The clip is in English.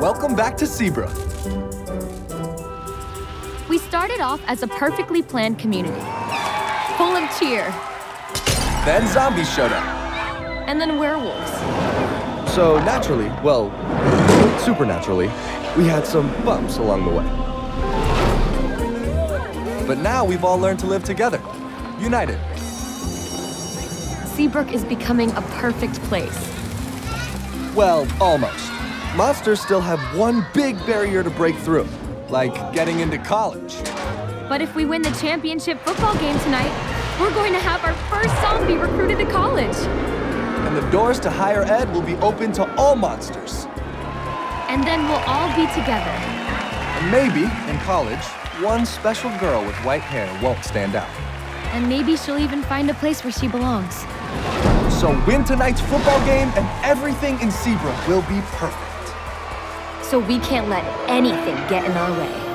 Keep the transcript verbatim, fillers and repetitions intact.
Welcome back to Zebra. We started off as a perfectly planned community, full of cheer. Then zombies showed up. And then werewolves. So naturally, well, supernaturally, we had some bumps along the way. But now we've all learned to live together, united. Seabrook is becoming a perfect place. Well, almost. Monsters still have one big barrier to break through, like getting into college. But if we win the championship football game tonight, we're going to have our first zombie recruited to college. And the doors to higher ed will be open to all monsters. And then we'll all be together. And maybe, in college, one special girl with white hair won't stand out. And maybe she'll even find a place where she belongs. So win tonight's football game and everything in Seabrook will be perfect. So we can't let anything get in our way.